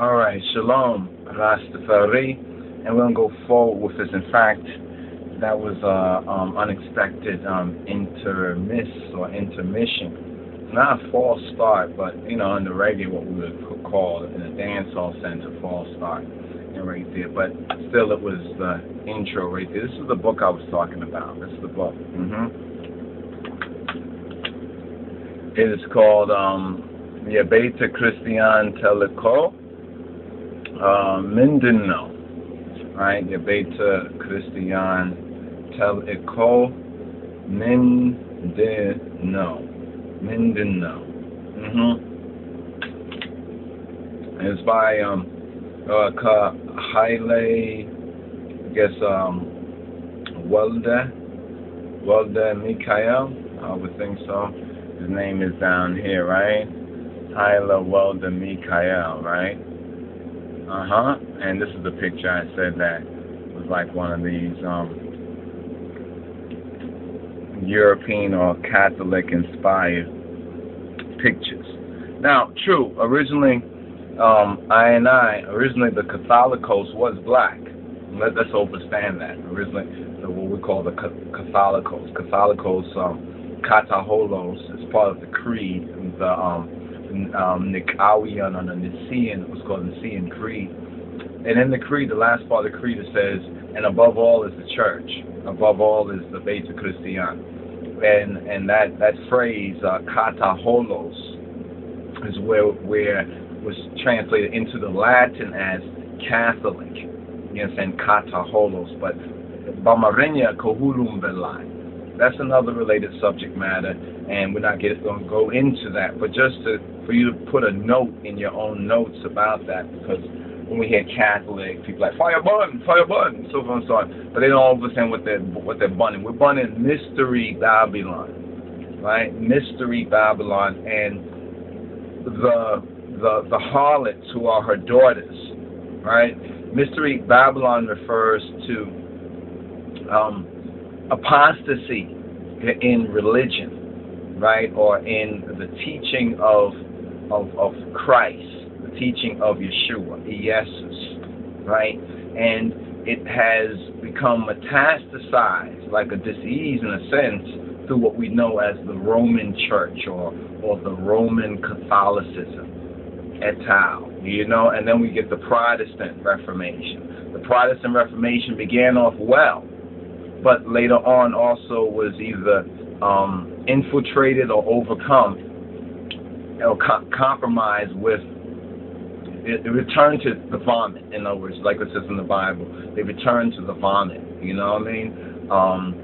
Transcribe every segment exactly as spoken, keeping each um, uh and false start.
All right, shalom, Rastafari, and we're going to go forward with this. In fact, that was an uh, um, unexpected um, intermiss or intermission. Not a false start, but, you know, in the reggae, what we would call in a dancehall sense, a false start. And right there, but still it was the intro right there. This is the book I was talking about. This is the book. Mm-hmm. It is called um, the Abeta Christian Teleco. Uh, Mindanao, right? Abeta Christian Teleco Mindanao, Mindanao. Mm-hmm. It's by um, uh, Haile, I guess um, Welda, Welda Mikael. I would think so. His name is down here, right? Haile Welda Mikael, right? Uh-huh, and this is the picture I said that was like one of these um, European or Catholic-inspired pictures. Now, true, originally, um, I and I, originally the Catholicos was black. Let, let's understand that. Originally, the, what we call the Catholicos. Catholicos, um, Kataholos, is part of the creed, the um, Um, Nicaean or the Nicene, what's called the Nicene Creed. And in the Creed, the last part of the Creed, it says, and above all is the church, above all is the Beta Christian. And and that, that phrase, uh, kataholos, is where, where was translated into the Latin as Catholic. You know, saying kataholos, but Bamarenya kohulum belai. That's another related subject matter, and we're not going to go into that. But just to, for you to put a note in your own notes about that, because when we hear Catholic, people are like, fire bun, fire bun, so forth and so on. But they don't understand what they're, what they're bunning. We're bunning Mystery Babylon, right? Mystery Babylon and the, the, the harlots who are her daughters, right? Mystery Babylon refers to... Um, apostasy in religion, right, or in the teaching of of, of Christ, the teaching of Yeshua, Jesus, right, and it has become metastasized like a disease in a sense through what we know as the Roman Church or or the Roman Catholicism, et al. You know, and then we get the Protestant Reformation. The Protestant Reformation began off well, but later on also was either um, infiltrated or overcome or co compromised with, it, it returned to the vomit, in other words, like it says in the Bible, they returned to the vomit, you know what I mean? Um,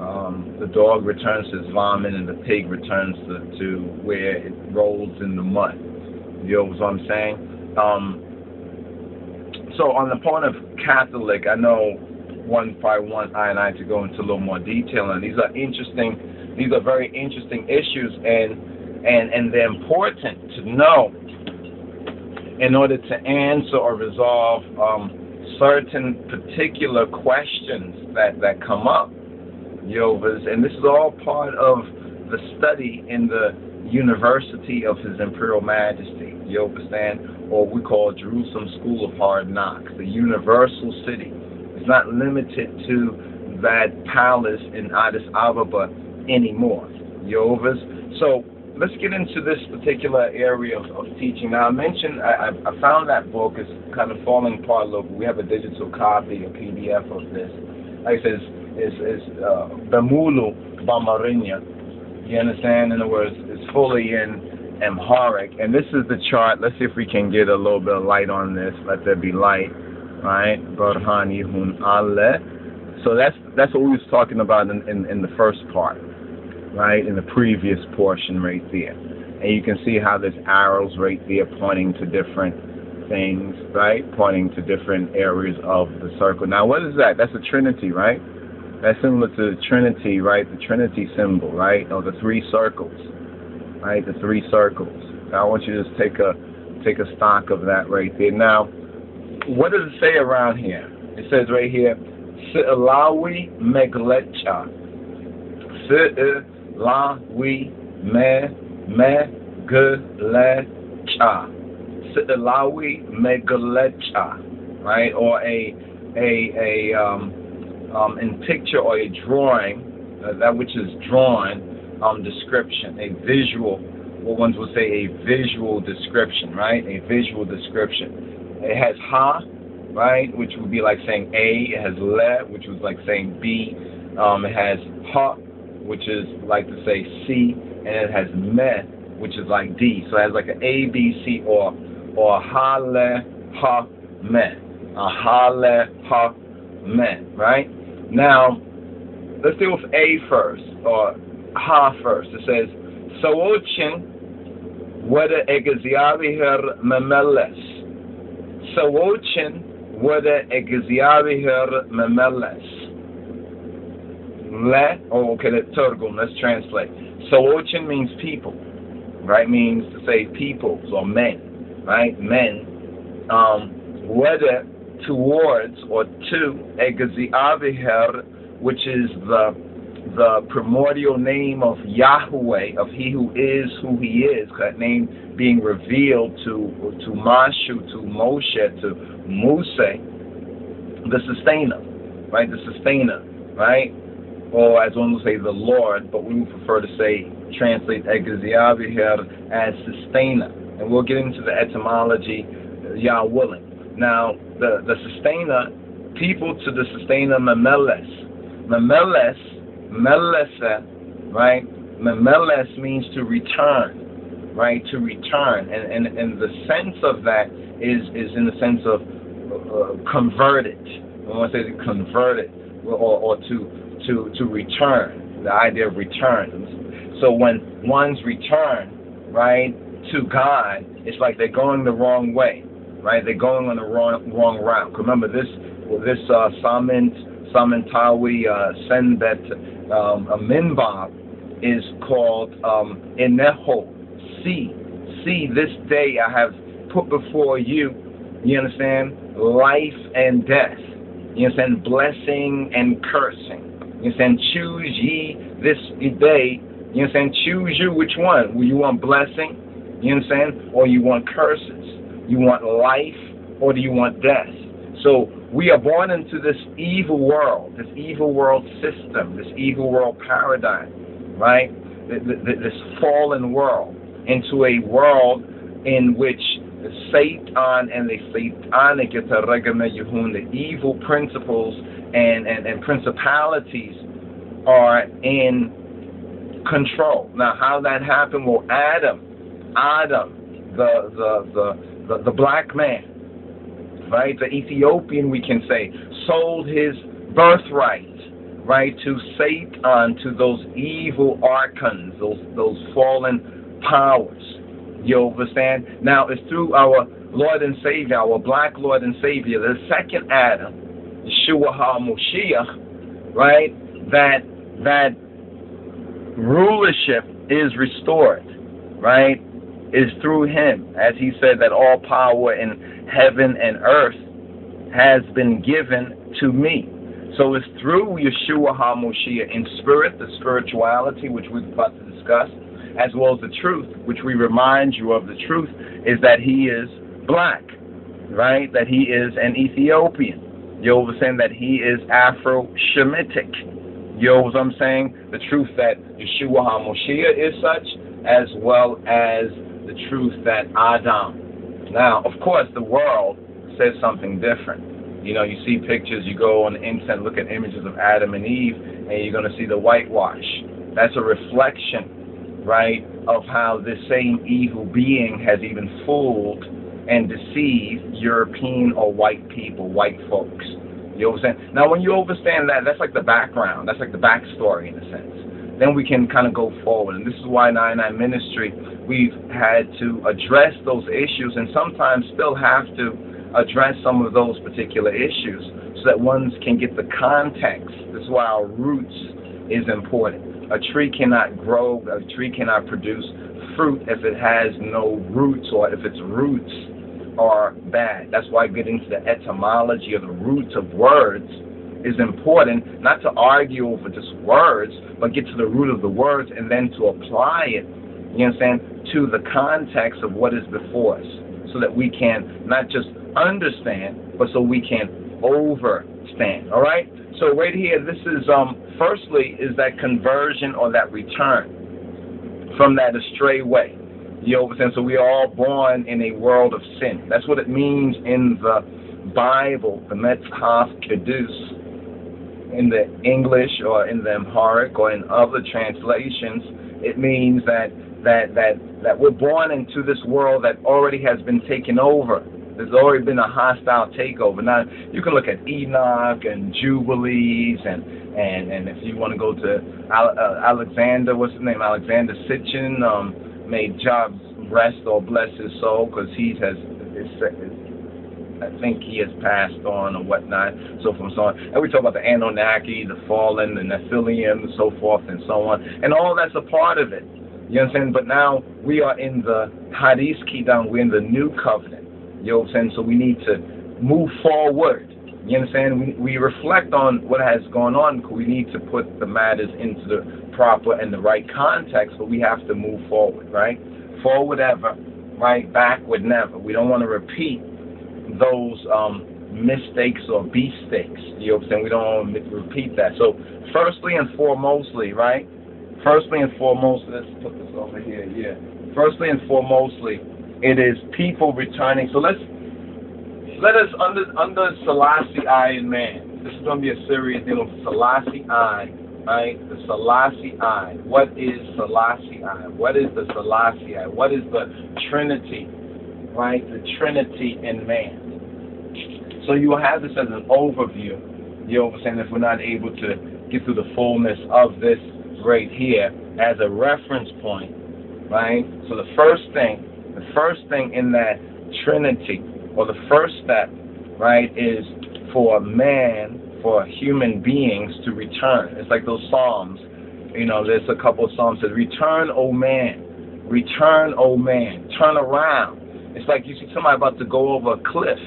um, the dog returns to his vomit and the pig returns to, to where it rolls in the mud, you know what I'm saying? Um, so on the point of Catholic, I know one by one, I and I to go into a little more detail, and these are interesting, these are very interesting issues, and and and they're important to know in order to answer or resolve um, certain particular questions that that come up, Yovas, and this is all part of the study in the University of His Imperial Majesty, Yovastan, or we call Jerusalem School of Hard Knocks, the Universal City. It's not limited to that palace in Addis Ababa anymore, Yovas. So let's get into this particular area of, of teaching. Now I mentioned, I, I found that book is kind of falling apart a little. We have a digital copy, a P D F of this. Like I said, it's, it's, it's uh, Bamulu Bamarinya. You understand? In other words, it's fully in Amharic. And this is the chart. Let's see if we can get a little bit of light on this. Let there be light. Right, Barhani Hun Allah. So that's that's what we was talking about in, in, in the first part, right? In the previous portion right there. And you can see how there's arrows right there pointing to different things, right? Pointing to different areas of the circle. Now what is that? That's a Trinity, right? That's similar to the Trinity, right? The Trinity symbol, right? Or the three circles. Right? The three circles. Now I want you to just take a take a stock of that right there. Now what does it say around here? It says right here, Si'lawi Meglecha. Si'lawi Meglecha. Sidilawi Megalecha, right? Or a a a um, um, in picture or a drawing, uh, that which is drawn, um, description, a visual. What ones will say a visual description, right? A visual description. It has ha, right, which would be like saying a. It has le, which was like saying b. Um, it has ha, which is like to say c, and it has me, which is like d. So it has like an a, b, c, or or ha le ha me, a ha le ha me, right? Now let's deal with a first, or ha first. It says Sawochin wada egziabihir memeles. Sawochin wada egziabihir memeles. Le, oh, okay, let's turgum, let's translate. Sawochin means people, right? Means to say peoples or men, right? Men. Um, whether towards or to egziabihir, which is the the primordial name of Yahweh, of He who is who He is, that name being revealed to to Mashu, to Moshe, to Musa, the sustainer, right? The sustainer, right? Or as one would say, the Lord, but we would prefer to say, translate Egziaviher as sustainer. And we'll get into the etymology, Yah willing. Now, the, the sustainer, people to the sustainer, Memeles. Memeles, Melesa, right? Memeles means to return, right? To return, and and and the sense of that is is in the sense of uh, converted. When I want to say converted, or or to to to return, the idea of return. So when one's return, right, to God, it's like they're going the wrong way, right? They're going on the wrong wrong route. Remember this this uh, Samint Samantawi uh, Senbet. Um, a minbab is called um, Eneho. See, see, this day I have put before you, you understand, life and death, you understand, blessing and cursing, you understand, choose ye this day, you understand, choose you which one, you want blessing, you understand, or you want curses, you want life, or do you want death? So we are born into this evil world, this evil world system, this evil world paradigm, right? This fallen world, into a world in which Satan and the Satanic, the evil principles and, and, and principalities are in control. Now, how that happened? Well, Adam, Adam, the, the, the, the, the black man, right, the Ethiopian, we can say, sold his birthright, right, to Satan, to those evil archons, those those fallen powers. You understand? Now, it's through our Lord and Savior, our black Lord and Savior, the second Adam, Yeshua HaMoshiach, right, that that rulership is restored, right, is through him, as he said that all power and heaven and earth has been given to me. So it's through Yeshua HaMoshiach in spirit, the spirituality which we're about to discuss, as well as the truth, which we remind you of. The truth is that he is black, right? That he is an Ethiopian. You know what I'm saying? That he is Afro-Shemitic. You know what I'm saying? The truth that Yeshua HaMoshiach is such, as well as the truth that Adam. Now, of course, the world says something different. You know, you see pictures, you go on the internet, look at images of Adam and Eve, and you're going to see the whitewash. That's a reflection, right, of how this same evil being has even fooled and deceived European or white people, white folks. You understand? Now, when you understand that, that's like the background. That's like the backstory, in a sense. Then we can kind of go forward. And this is why nine nine Ministry, we've had to address those issues, and sometimes still have to address some of those particular issues so that ones can get the context. This is why our roots is important. A tree cannot grow, a tree cannot produce fruit if it has no roots, or if its roots are bad. That's why getting to the etymology of the roots of words is important, not to argue over just words, but get to the root of the words and then to apply it, you understand, to the context of what is before us. so that we can not just understand, but so we can overstand. All right? So right here, this is, um, firstly, is that conversion or that return from that astray way. You understand? So we are all born in a world of sin. That's what it means in the Bible, the Metsehafe elot, in the English or in the Amharic or in other translations. It means that that that that we're born into this world that already has been taken over. There's already been a hostile takeover. Now you can look at Enoch and Jubilees, and and and if you want to go to Ale uh, Alexander, what's his name, Alexander Sitchin, um, may Job rest or bless his soul, because he has his, his, I think he has passed on or whatnot, so forth and so on. And we talk about the Anunnaki, the Fallen, the Nephilim, and so forth and so on. And all that's a part of it. You understand? But now we are in the Haris Kidam, we're in the New Covenant. You understand? So we need to move forward. You understand? We, we reflect on what has gone on, because we need to put the matters into the proper and the right context, but we have to move forward, right? Forward ever, right? Backward never. We don't want to repeat those um, mistakes or beastakes. You know what I'm saying? We don't want to repeat that. So, firstly and foremostly, right? Firstly and foremostly, let's put this over here, yeah. Firstly and foremostly, it is people returning. So, let's, let us, under under Selassie I and man, this is going to be a series dealing with Selassie I, right? The Selassie I. What is Selassie I? What is the Selassie I? What is the Trinity? Right, the Trinity in man. So you will have this as an overview. You know what I'm saying? If we're not able to get through the fullness of this right here as a reference point, right? So the first thing, the first thing in that Trinity, or the first step, right, is for man, for human beings to return. It's like those Psalms. You know, there's a couple of Psalms that return, O man, return, O man, turn around. It's like you see somebody about to go over a cliff,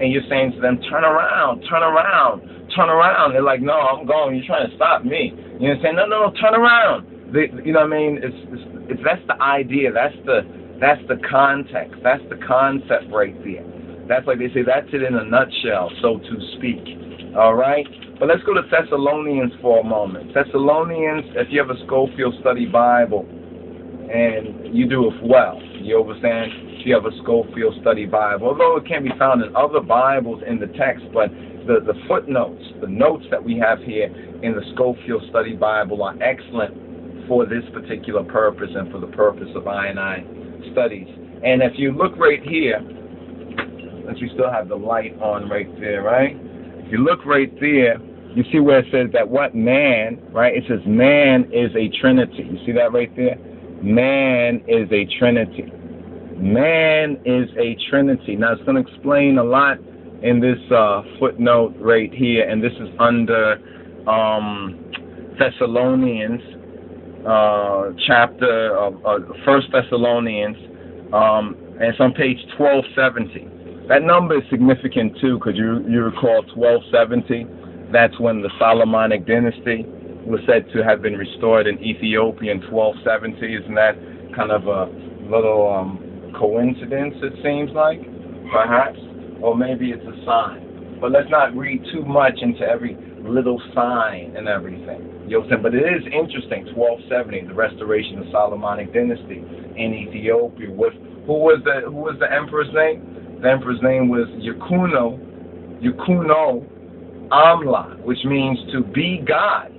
and you're saying to them, turn around, turn around, turn around. They're like, no, I'm going. You're trying to stop me. You know what I'm saying? No, no, no, turn around. They, you know what I mean? It's, it's, it's, that's the idea. That's the, that's the context. That's the concept right there. That's like they say, that's it in a nutshell, so to speak. All right? But let's go to Thessalonians for a moment. Thessalonians, if you have a Scofield Study Bible, and you do it well, you understand? You have a Scofield Study Bible, although it can be found in other Bibles in the text, but the, the footnotes, the notes that we have here in the Scofield Study Bible are excellent for this particular purpose and for the purpose of I and I studies. And if you look right here, since we still have the light on right there, right? If you look right there, you see where it says that what man, right? It says man is a Trinity. You see that right there? Man is a Trinity. Man is a Trinity. Now, it's going to explain a lot in this uh, footnote right here, and this is under um, Thessalonians, uh, chapter, of, uh, First Thessalonians, um, and it's on page twelve seventy. That number is significant, too, because you, you recall twelve seventy. That's when the Solomonic dynasty was said to have been restored in Ethiopia in twelve seventy. Isn't that kind of a little... Um, coincidence, it seems like, perhaps, or maybe it's a sign. But let's not read too much into every little sign and everything. You know what I'm saying? But it is interesting, twelve seventy, the restoration of the Solomonic dynasty in Ethiopia. With, who was the who was the emperor's name? The emperor's name was Yekuno, Yekuno Amla, which means to be God.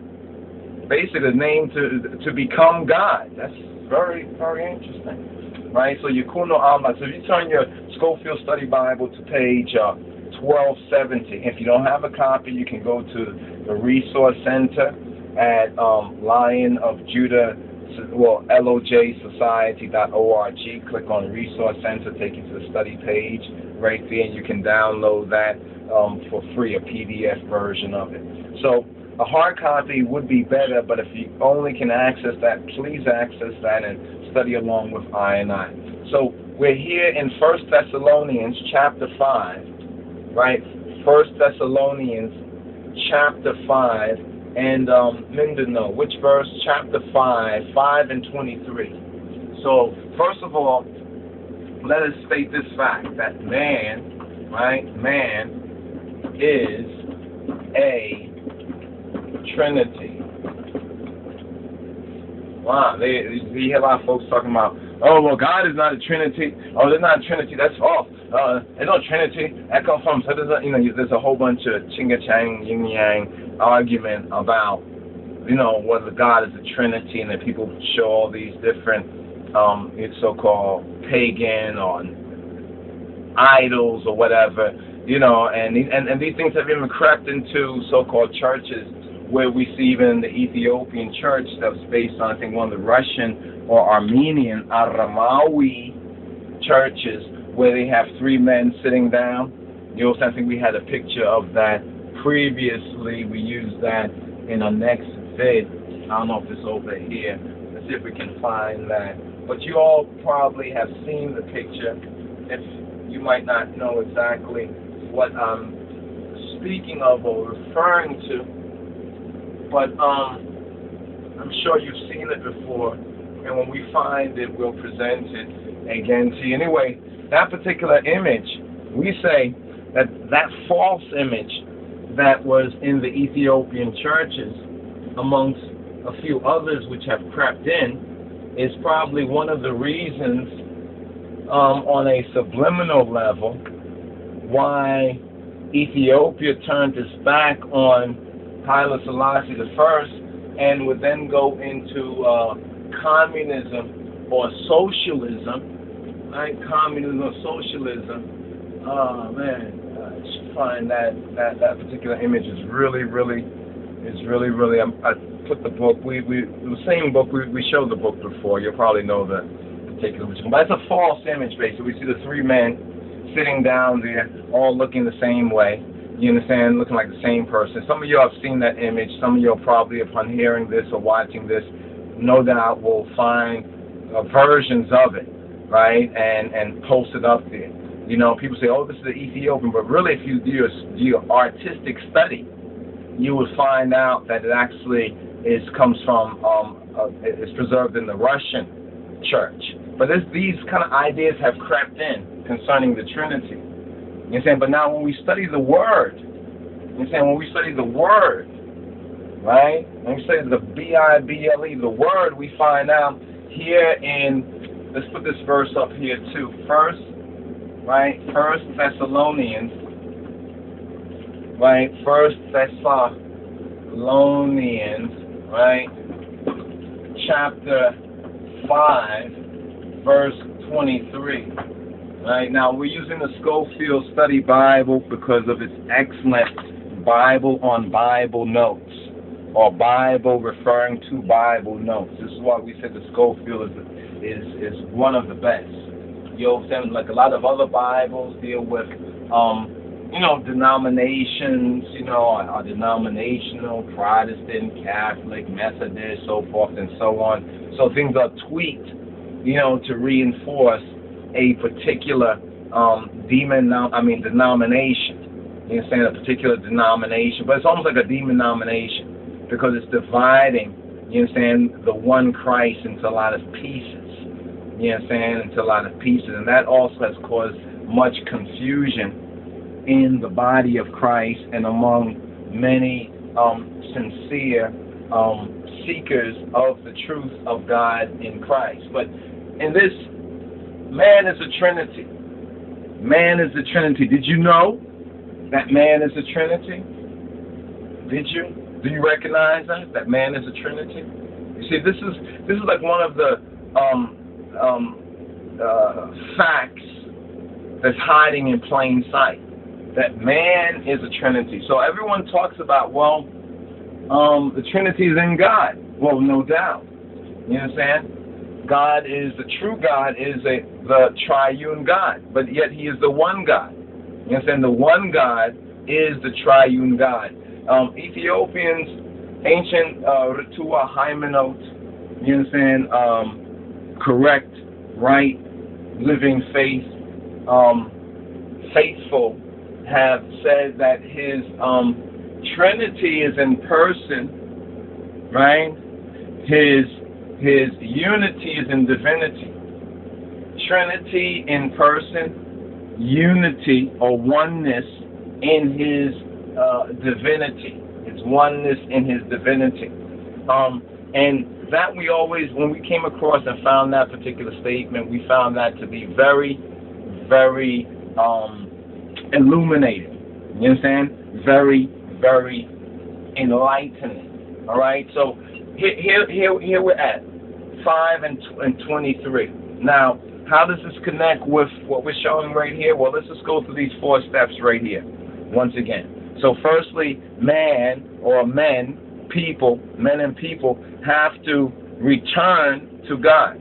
Basically, the name to to become God. That's very, very interesting. Right, so Yekuno Amla. So if you turn your Scofield Study Bible to page uh, twelve seventy, if you don't have a copy, you can go to the Resource Center at um, Lion of Judah, well, L O J society dot org. Click on Resource Center, take you to the study page right there, and you can download that um, for free, a P D F version of it. So a hard copy would be better, but if you only can access that, please access that and study along with I and I. So we're here in First Thessalonians chapter five, right? First Thessalonians chapter five, and um, Mindano, which verse? Chapter five, five and twenty-three. So first of all, let us state this fact, that man, right, man is a trinity. Wow, they, they hear a lot of folks talking about, oh, well, God is not a trinity. Oh, they're not a trinity. That's false. Uh, there's no trinity. That comes from, so there's a, you know, there's a whole bunch of ching-a-chang, yin-yang argument about, you know, whether God is a trinity, and that people show all these different um, so-called pagan or idols or whatever, you know, and, and, and these things have even crept into so-called churches, where we see even the Ethiopian church that was based on, I think, one of the Russian or Armenian Aramawi churches, where they have three men sitting down. You also, I think we had a picture of that previously. We used that in our next vid. I don't know if it's over here. Let's see if we can find that. But you all probably have seen the picture. If you might not know exactly what I'm speaking of or referring to, but um, I'm sure you've seen it before, and when we find it, we'll present it again to you. Anyway, that particular image, we say that that false image that was in the Ethiopian churches, amongst a few others which have crept in, is probably one of the reasons um, on a subliminal level why Ethiopia turned its back on Haile Selassie I, and would then go into uh, communism or socialism, right? Communism or socialism. Oh man, I just find that, that that particular image is really, really, is really, really. I, I put the book. We we the same book. We we showed the book before. You'll probably know the particular one, but it's a false image. Basically, we see the three men sitting down there, all looking the same way. You understand? Looking like the same person. Some of you have seen that image. Some of you are probably, upon hearing this or watching this, no doubt will find uh, versions of it, right? And and post it up there. You know, people say, "Oh, this is the Ethiopian," but really, if you do your, do your artistic study, you will find out that it actually is comes from um, uh, it's preserved in the Russian church. But this, these kind of ideas have crept in concerning the Trinity. You know, but now when we study the Word, you know, when we study the Word, right? When we study the B I B L E, the Word, we find out here in, let's put this verse up here too. First, right? First Thessalonians, right? First Thessalonians, right? Chapter five, verse twenty-three. Right, now, we're using the Scofield Study Bible because of its excellent Bible on Bible notes, or Bible referring to Bible notes. This is why we said the Scofield is is, is one of the best. You understand? Like a lot of other Bibles deal with, um, you know, denominations, you know, our, our denominational, Protestant, Catholic, Methodist, so forth and so on. So things are tweaked, you know, to reinforce a particular um, demon, I mean denomination. You understand? A particular denomination, but it's almost like a denomination because it's dividing. You understand? The one Christ into a lot of pieces. You understand? Into a lot of pieces, and that also has caused much confusion in the body of Christ and among many um, sincere um, seekers of the truth of God in Christ. But in this. Man is a trinity. Man is a trinity. Did you know that man is a trinity? Did you? Do you recognize that? That man is a trinity? You see, this is this is like one of the um, um, uh, facts that's hiding in plain sight. That man is a trinity. So everyone talks about, well, um, the trinity is in God. Well, no doubt. You understand? God is the true God, is a the triune God, but yet He is the one God. You understand? The one God is the triune God. Um, Ethiopians, ancient uh, Ritua Hymenot, you understand? Um, correct, right, living faith, um, faithful, have said that His um, Trinity is in person, right? His His unity is in divinity. Trinity in person, unity or oneness in his uh, divinity. It's oneness in his divinity. Um, and that we always, when we came across and found that particular statement, we found that to be very, very um, illuminating. You understand? Very, very enlightening. All right? So here, here, here, here we're at. five and twenty-three. Now, how does this connect with what we're showing right here? Well, let's just go through these four steps right here once again. So firstly, man or men, people, men and people have to return to God.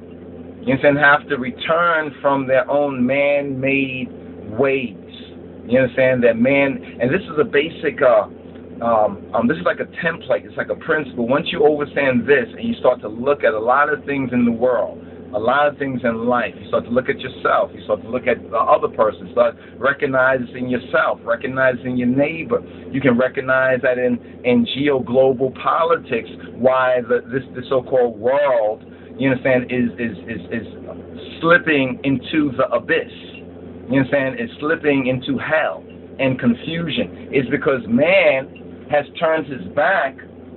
You understand? Have to return from their own man-made ways. You understand? That man, and this is a basic, uh, Um, um, this is like a template, it's like a principle. Once you understand this and you start to look at a lot of things in the world, a lot of things in life, you start to look at yourself, you start to look at the other person, start recognizing yourself, recognizing your neighbor. You can recognize that in, in geo-global politics, why the, this, this so-called world, you understand, is, is, is, is slipping into the abyss. You understand, is slipping into hell and confusion. It's because man has turned his back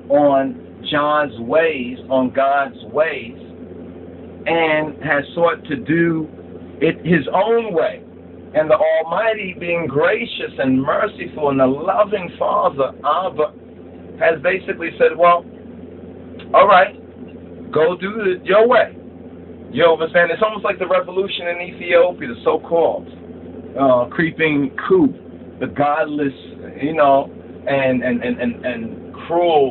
on John's ways, on God's ways, and has sought to do it his own way. And the Almighty, being gracious and merciful and a loving Father, Abba, has basically said, well, all right, go do it your way. You understand? It's almost like the revolution in Ethiopia, the so-called uh, creeping coup, the godless, you know, And, and, and, and cruel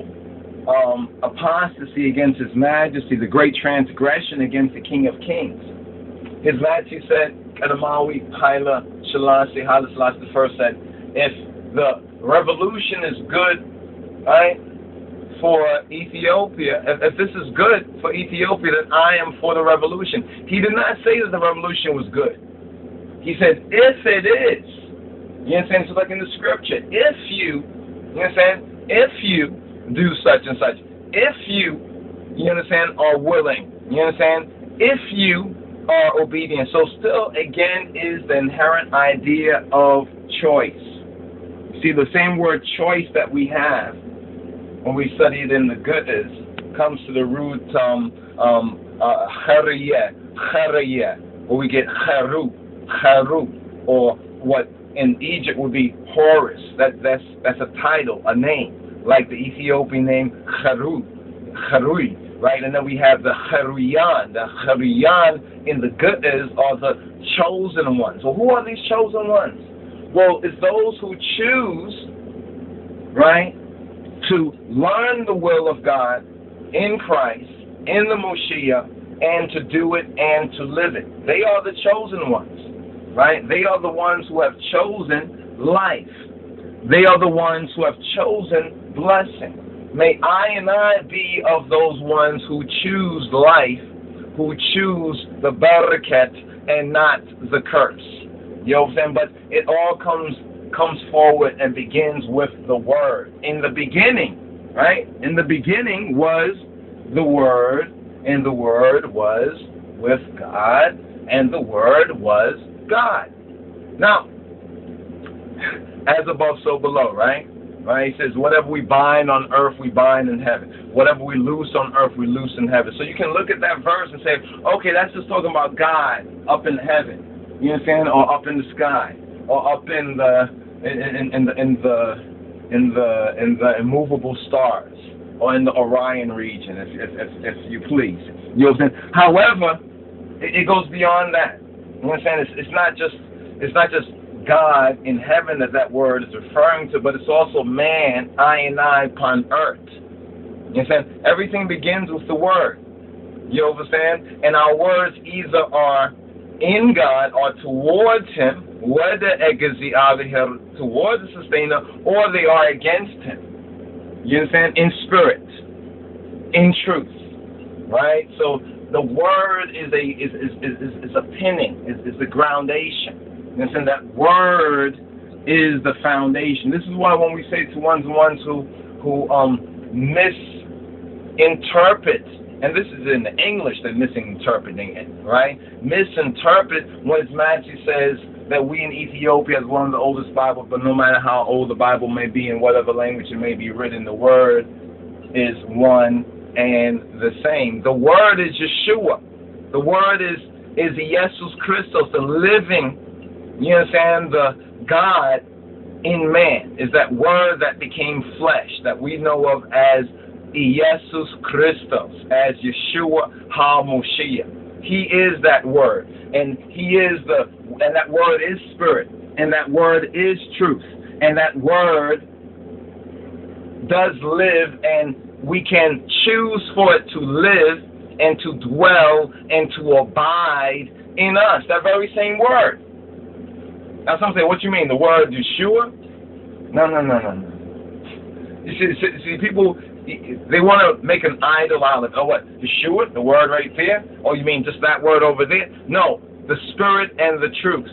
um, apostasy against His Majesty, the great transgression against the King of Kings. His Majesty said, Kedamawi Haile Selassie, Haile Selassie I said, if the revolution is good, right, for Ethiopia, if, if this is good for Ethiopia, then I am for the revolution. He did not say that the revolution was good. He said, if it is, you understand, so like in the scripture, if you, you understand? If you do such and such. If you, you understand, are willing. You understand? If you are obedient. So still, again, is the inherent idea of choice. See, the same word choice that we have when we study it in the Gutters comes to the root um, um, uh, chariyeh, chariyeh, where we get charu, charu, or what in Egypt would be Horus. That, that's, that's a title, a name, like the Ethiopian name Haru, Harui, right? And then we have the Haruyan. The Haruyan in the Gutters are the chosen ones. Well, who are these chosen ones? Well, it's those who choose, right, to learn the will of God in Christ, in the Moshiach, and to do it and to live it. They are the chosen ones. Right? They are the ones who have chosen life. They are the ones who have chosen blessing. May I and I be of those ones who choose life, who choose the barakat and not the curse. You know what I'm saying? But it all comes comes forward and begins with the Word. In the beginning, right? In the beginning was the Word, and the Word was with God, and the Word was God. Now, as above, so below, right? Right? He says, whatever we bind on earth, we bind in heaven. Whatever we loose on earth, we loose in heaven. So you can look at that verse and say, okay, that's just talking about God up in heaven. You understand? Or up in the sky. Or up in the in, in, in, the, in the in the in the immovable stars. Or in the Orion region, if if if, if you please. You understand? However, it, it goes beyond that. You understand? It's, it's not just it's not just God in heaven that that word is referring to, but it's also man, I and I upon earth. You understand? Everything begins with the Word. You understand? And our words either are in God or towards Him, whether towards the Sustainer, or they are against Him. You understand? In spirit, in truth, right? So the Word is a is is, is, is a pinning, is, is the groundation. You understand? That Word is the foundation. This is why when we say to ones and ones who who um misinterpret And this is in English, they're misinterpreting it, right? Misinterpret when His Majesty says that we in Ethiopia is one of the oldest Bibles, but no matter how old the Bible may be, in whatever language it may be written, the Word is one and the same. The Word is Yeshua. The Word is, is Jesus Christos, the living, you understand, the God in man, is that Word that became flesh, that we know of as Jesus Christos, as Yeshua HaMoshiach. He is that Word, and He is the, and that Word is Spirit, and that Word is truth, and that Word does live, and we can choose for it to live and to dwell and to abide in us. That very same Word. Now some say, what you mean, the Word Yeshua? No, no, no, no, no. You see, see, see people, they want to make an idol out of, oh what, Yeshua, the Word right there? Oh, you mean just that Word over there? No, the Spirit and the truth.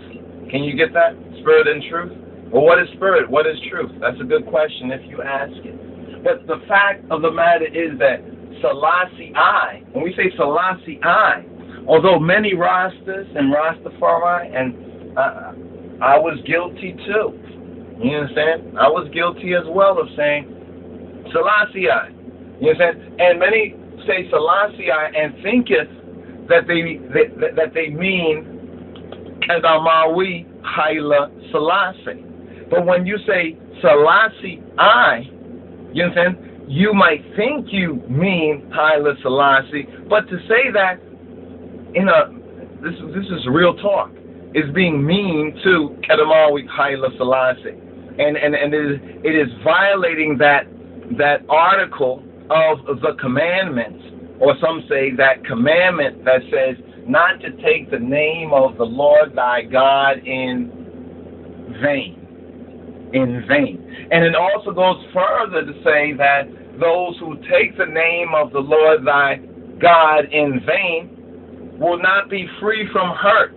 Can you get that? Spirit and truth? Well, what is Spirit? What is truth? That's a good question if you ask it. But the fact of the matter is that Selassie I, when we say Selassie I, although many Rastas and Rastafari, and uh, I was guilty too, you understand? I was guilty as well of saying Selassie I, you understand? And many say Selassie I and thinketh that they, they that they mean Kedamawi Haile Selassie. But when you say Selassie I, you understand, you might think you mean Haile Selassie, but to say that in a, this this is real talk, is being mean to Kedamawi Haile Selassie, and and and it is, it is violating that that article of the commandments, or some say that commandment that says not to take the name of the Lord thy God in vain. In vain. And it also goes further to say that those who take the name of the Lord thy God in vain will not be free from hurt.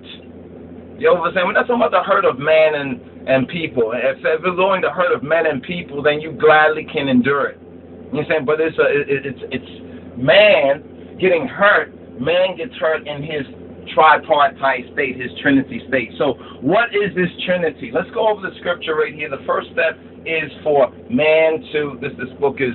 You know what I'm saying? We're not talking about the hurt of man and, and people. If it's only the hurt of men and people, then you gladly can endure it. You know what I'm saying? But it's, a, it, it's, it's man getting hurt. Man gets hurt in his tripartite state, his Trinity state. So what is this Trinity? Let's go over the scripture right here. The first step is for man to, this, this book is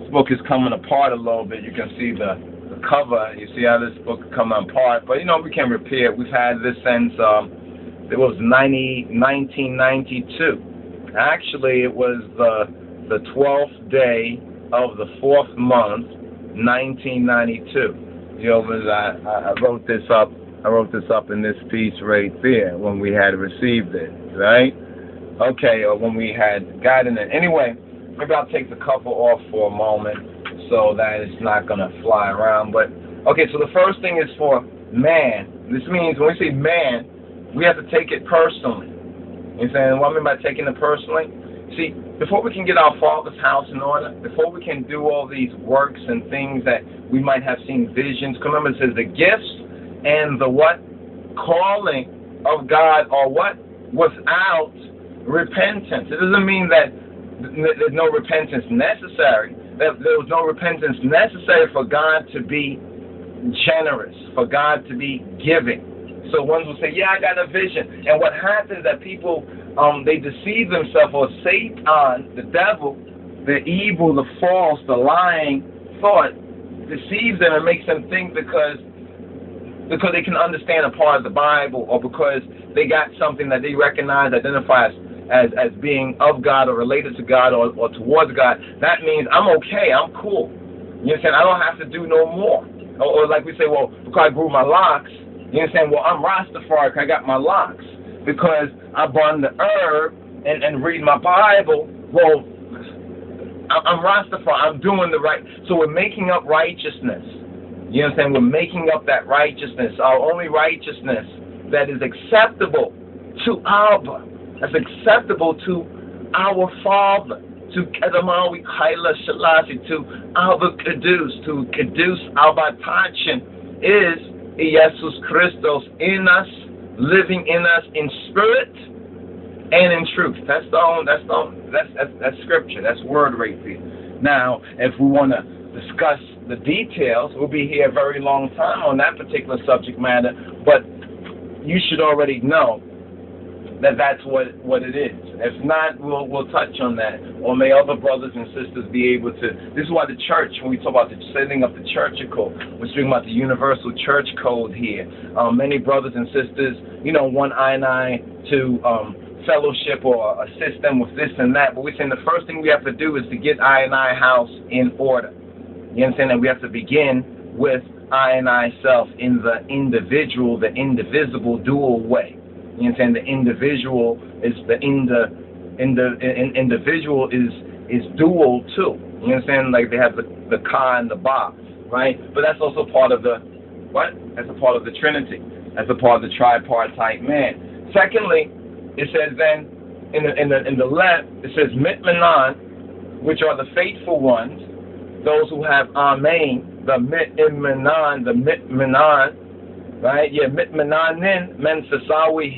this book is coming apart a little bit. You can see the, the cover. You see how this book is coming apart. But, you know, we can repair it. We've had this since, um, it was nineteen ninety-two. Actually, it was the, the twelfth day of the fourth month, nineteen ninety-two. You know, I, I wrote this up. I wrote this up in this piece right there when we had received it, right? Okay, or when we had gotten it. Anyway, maybe I'll take the cover off for a moment so that it's not going to fly around. But, okay, so the first thing is for man. This means when we say man, we have to take it personally. You're saying, what I mean by taking it personally? See, before we can get our Father's house in order, before we can do all these works and things that we might have seen visions, remember it says the gifts and the what? Calling of God are what? Without repentance. It doesn't mean that there's no repentance necessary. That there was no repentance necessary for God to be generous, for God to be giving. So ones will say, yeah, I got a vision. And what happens is that people, um, they deceive themselves, or Satan, the devil, the evil, the false, the lying thought, deceives them and makes them think because because they can understand a part of the Bible, or because they got something that they recognize, identify as, as, as being of God or related to God, or, or towards God. That means I'm okay, I'm cool. You understand? I don't have to do no more. Or, or like we say, well, because I grew my locks, you understand? Well, I'm Rastafari because I got my locks. Because I burn the herb and, and read my Bible, well, I'm Rastafari, I'm doing the right. So we're making up righteousness. You understand? We're making up that righteousness, our only righteousness that is acceptable to Abba, that's acceptable to our Father, to Kedamawi Haile Selassie, to Abba Kadus, to Kadus Albatachin, is Jesus Christos in us, living in us in spirit and in truth. That's the own, that's the own, that's, that's that's scripture. That's word right there. Now, if we want to discuss the details. We'll be here a very long time on that particular subject matter, but you should already know that that's what, what it is. If not, we'll, we'll touch on that. Or may other brothers and sisters be able to. This is why the church, when we talk about the setting up the church code, we're speaking about the universal church code here. Um, many brothers and sisters, you know, one eye and eye to um, fellowship or assist them with this and that. But we're saying the first thing we have to do is to get I and I house in order. You understand that we have to begin with I and I self in the individual, the indivisible dual way. You understand? The individual is the in the in the in, individual is is dual too. You understand? Like they have the the ka and the ba, right? But that's also part of the what? That's a part of the Trinity. That's a part of the tripartite man. Secondly, it says then in the in the in the left it says mitmanan, which are the faithful ones, those who have amen, the mitmanan, the mitmanan. Right? Yeah, mitmananin men sasawi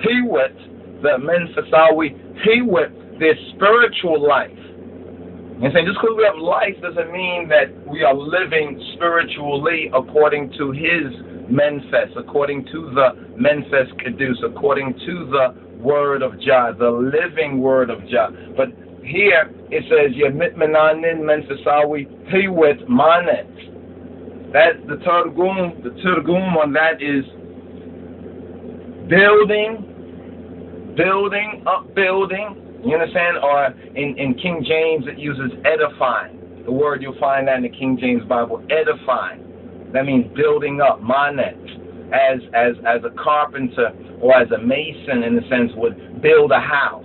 hiwit, the men sasawi hiwit, their spiritual life. And saying just because we have life doesn't mean that we are living spiritually according to his menfes, according to the menfes kedus, according to the word of Jah, the living word of Jah. But here it says, yeah, mitmananin men sasawi hiwit manet. That the Targum, the Targum on that is building, building, upbuilding, you understand? Or in, in King James, it uses edifying. The word you'll find that in the King James Bible, edifying. That means building up, manet. As, as, as a carpenter or as a mason, in a sense, would build a house.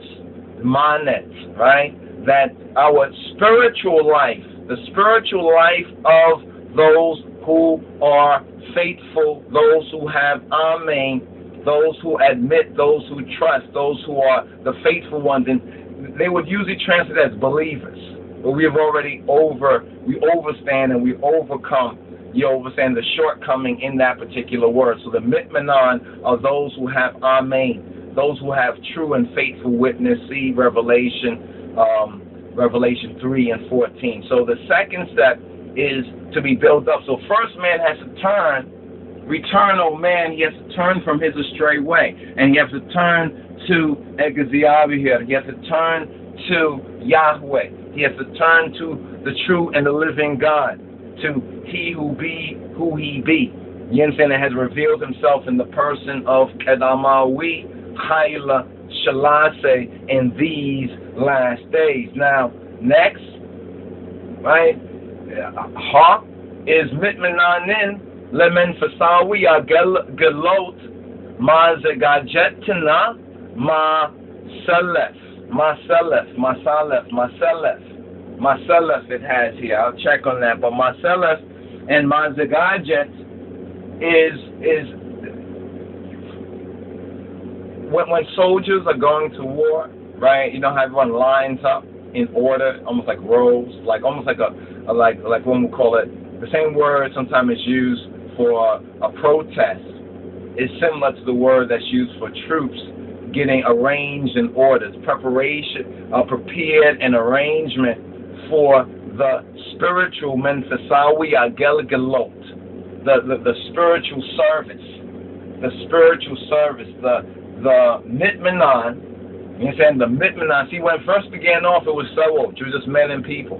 Manet, right? That our spiritual life, the spiritual life of those who are faithful, those who have amen, those who admit, those who trust, those who are the faithful ones, and they would usually translate as believers. But we have already over, we overstand and we overcome. You overstand the shortcoming in that particular word. So the mitmanan are those who have amen, those who have true and faithful witness. See Revelation, um, Revelation three and fourteen. So the second step is to be built up. So first man has to turn, return, oh man, he has to turn from his astray way. And he has to turn to Egaziabihir. He has to turn to Yahweh. He has to turn to the true and the living God, to he who be who he be. You understand? That has revealed himself in the person of Kedamawi Haile Selassie in these last days. Now, next, right? Ha is mitmananin lemen fasawi gelot ma zegajetina ma selef ma selef ma selef ma selef ma selef it has here. I'll check on that. But ma selef and ma zegajet is is when when soldiers are going to war, right? You know how everyone lines up in order, almost like rows, like almost like a, a like like one would call it. The same word sometimes is used for a protest. It's similar to the word that's used for troops getting arranged in orders, preparation, uh, prepared an arrangement for the spiritual menfasawi agelgelot, the the the spiritual service, the spiritual service, the the mitmanan. You understand? The mitmanan. See, when it first began off, it was sewot. It was just men and people.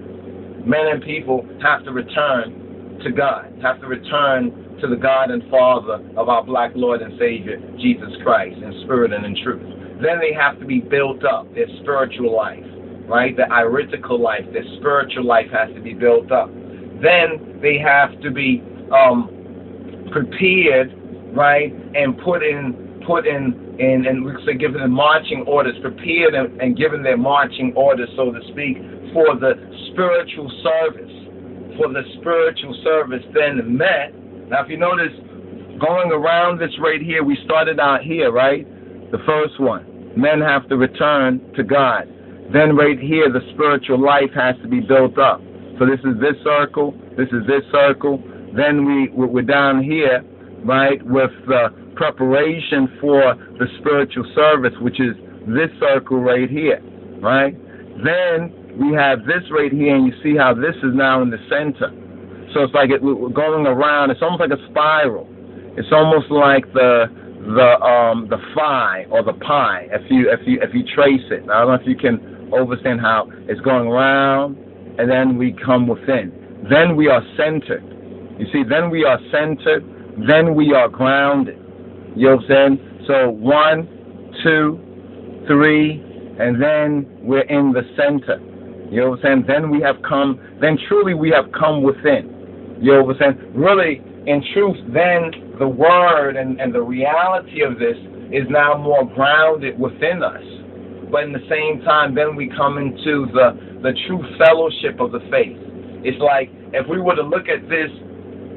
Men and people have to return to God, have to return to the God and Father of our black Lord and Savior, Jesus Christ, in spirit and in truth. Then they have to be built up, their spiritual life, right? Their iritical life, their spiritual life has to be built up. Then they have to be um, prepared, right, and put in put in, in, and we say given them marching orders, prepared and, and given their marching orders, so to speak, for the spiritual service, for the spiritual service, then met. Now, if you notice, going around this right here, we started out here, right? The first one, men have to return to God. Then right here, the spiritual life has to be built up. So this is this circle, this is this circle. Then we, we're down here, right, with the uh, preparation for the spiritual service, which is this circle right here, right? Then we have this right here, and you see how this is now in the center. So it's like it, going around. It's almost like a spiral. It's almost like the the um, the phi or the pi. If you if you if you trace it, I don't know if you can understand how it's going around, and then we come within. Then we are centered. You see, then we are centered. Then we are grounded. You know what I'm saying? So one, two, three, and then we're in the center. You know what I'm saying? Then we have come, then truly we have come within. You know what I'm saying? Really, in truth, then the word and, and the reality of this is now more grounded within us. But in the same time, then we come into the, the true fellowship of the faith. It's like, if we were to look at this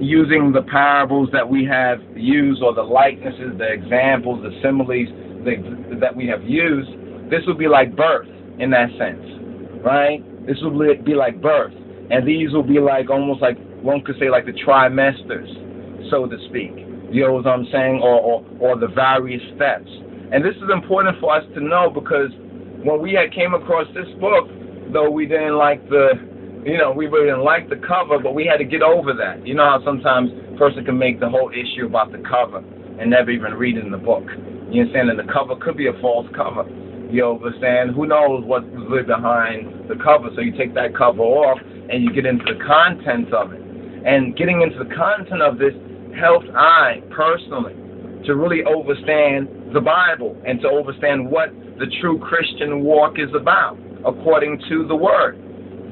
using the parables that we have used, or the likenesses, the examples, the similes the, that we have used, this would be like birth in that sense. Right? This will be like birth. And these will be like almost like, one could say like the trimesters, so to speak. You know what I'm saying? Or, or, or the various steps. And this is important for us to know, because when we had came across this book, though we didn't like the, you know, we really didn't like the cover, but we had to get over that. You know how sometimes a person can make the whole issue about the cover and never even read it in the book. You understand? And the cover could be a false cover. You understand? Who knows what's really behind the cover? So you take that cover off and you get into the content of it. And getting into the content of this helped I personally to really understand the Bible and to understand what the true Christian walk is about, according to the Word.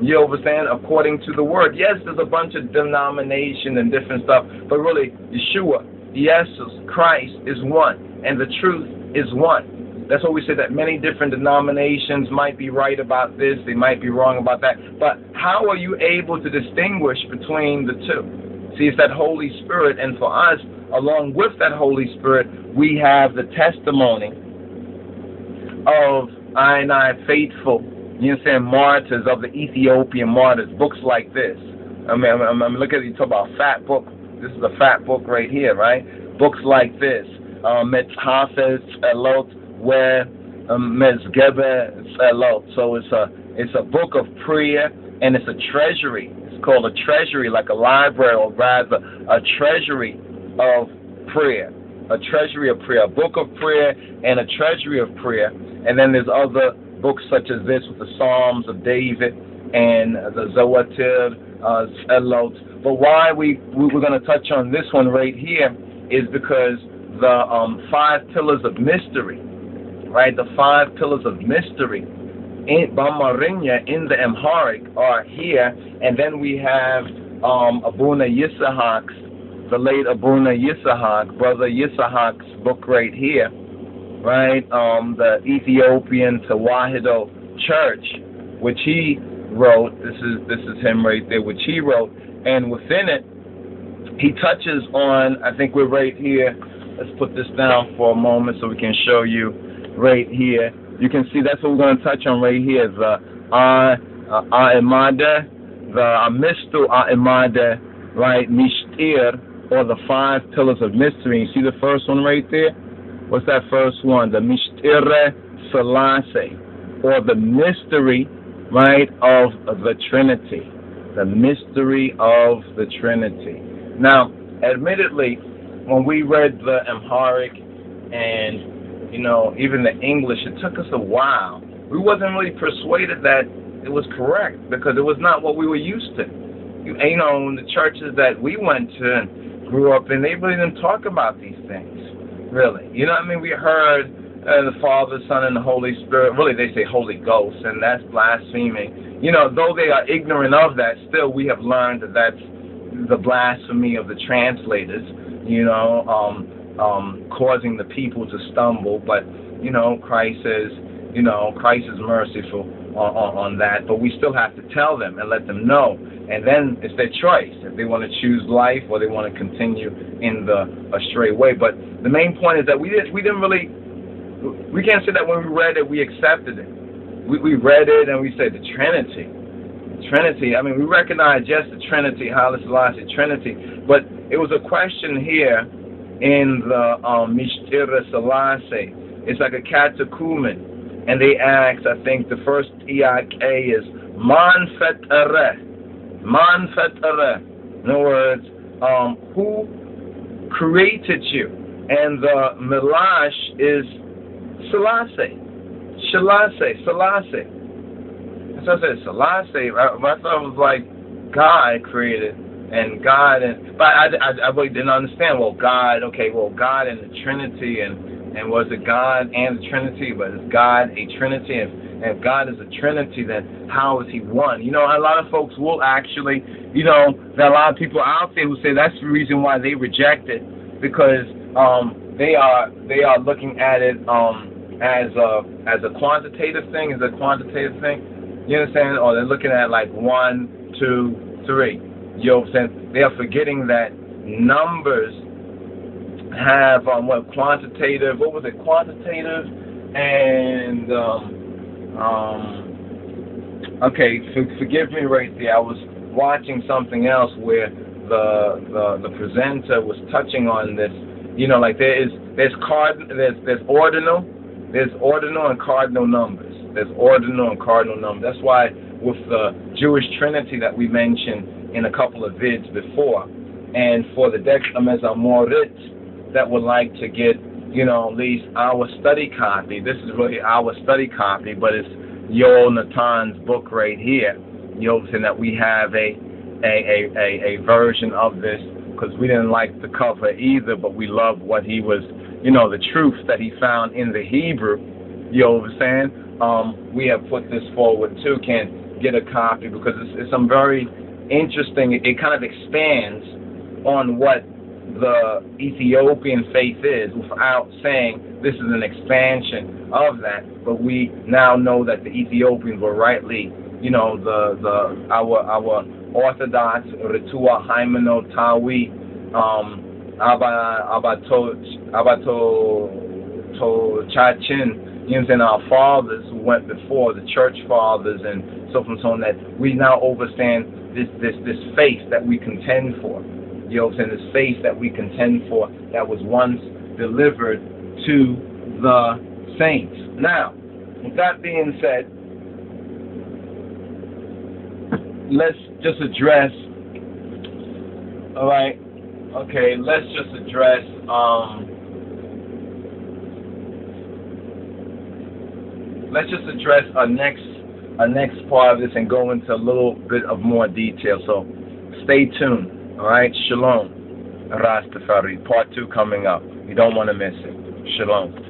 You understand? According to the Word. Yes, there's a bunch of denomination and different stuff, but really, Yeshua, Jesus Christ is one, and the truth is one. That's why we say that many different denominations might be right about this, they might be wrong about that. But how are you able to distinguish between the two? See, it's that Holy Spirit, and for us, along with that Holy Spirit, we have the testimony of I and I faithful, you know, saying martyrs of the Ethiopian martyrs, books like this. I mean, I'm, I'm looking at you talk about fat book. This is a fat book right here, right? Books like this, uh, Metsehafe elot, where um, Mezgebe elot. So it's a it's a book of prayer, and it's a treasury. It's called a treasury, like a library, or rather a treasury of prayer, a treasury of prayer, a book of prayer, and a treasury of prayer. And then there's other books such as this with the Psalms of David and the Zawatir uh, elot. But why we we were going to touch on this one right here is because the um, five pillars of mystery. Right, the five pillars of mystery in Bamarinya, in the Amharic, are here. And then we have um, Abuna Yisahak's, the late Abuna Yisahak, Brother Yisahak's book right here, right, um, the Ethiopian Tewahedo Church, which he wrote. This is this is him right there, which he wrote, and within it, he touches on. I think we're right here. Let's put this down for a moment so we can show you. Right here, you can see that's what we're going to touch on right here, the A'imada, uh, the Mistu A'imada, right, Mishtir, or the five pillars of mystery. You see the first one right there? What's that first one? The Mishtir Selassie, or the mystery, right, of the Trinity. The mystery of the Trinity. Now, admittedly, when we read the Amharic and you know, even the English, it took us a while. We wasn't really persuaded that it was correct because it was not what we were used to. You, you know, in the churches that we went to and grew up in, they really didn't talk about these things, really. You know what I mean? We heard uh, the Father, Son, and the Holy Spirit. Really, they say Holy Ghost, and that's blaspheming. You know, though they are ignorant of that, still we have learned that that's the blasphemy of the translators, you know, um... Um, causing the people to stumble. But, you know, Christ is, you know, Christ is merciful on, on, on that. But we still have to tell them and let them know. And then it's their choice if they want to choose life or they want to continue in the astray way. But the main point is that we didn't, we didn't really, we can't say that when we read it, we accepted it. We, we read it and we said the Trinity. The Trinity, I mean, we recognize just the Trinity, Haile Selassie Trinity. But it was a question here in the um, Mishtira Selassie. It's like a catechumen. And they ask, I think the first E I K is Man Fetareh. Man Fetareh. In other words, um, who created you? And the Milash is Selassie. Selassie, Selassie. So I said Selassie. I, I thought it was like God created and God, and but I, I, I really didn't understand. Well, God, okay, well, God and the Trinity, and, and was it God and the Trinity? But is God a Trinity? And And if God is a Trinity, then how is he one? You know, a lot of folks will actually, you know, there are a lot of people out there who say that's the reason why they reject it, because um, they are they are looking at it um, as a as a quantitative thing, as a quantitative thing. You understand? Or they're looking at like one, two, three. You know what I'm saying? They are forgetting that numbers have um, what quantitative? What was it? Quantitative and um, Um, okay, for, forgive me right there. I was watching something else where the, the the presenter was touching on this. You know, like there is there's card there's there's ordinal, there's ordinal and cardinal numbers. There's ordinal and cardinal numbers. That's why with the Jewish Trinity that we mentioned in a couple of vids before, and for the Decameres Amorit that would like to get, you know, at least our study copy. This is really our study copy, but it's Yoel Natan's book right here. You know, saying that we have a a, a, a version of this because we didn't like the cover either, but we love what he was, you know, the truth that he found in the Hebrew. You know what I'm saying? Um, we have put this forward too. Can get a copy because it's, it's some very interesting. It, it kind of expands on what the Ethiopian faith is without saying this is an expansion of that, but we now know that the Ethiopians were rightly, you know, the the our our Orthodox Retua Haimeno Tawi um Abato Abato Chachin, you know, and our fathers who went before, the church fathers and so from so on, that we now understand this this this faith that we contend for. You know, and the faith that we contend for that was once delivered to the saints. Now, with that being said, let's just address, all right, okay, let's just address, um, let's just address our next, our next part of this and go into a little bit of more detail, so stay tuned. Alright, Shalom, Rastafari, part two coming up. You don't want to miss it. Shalom.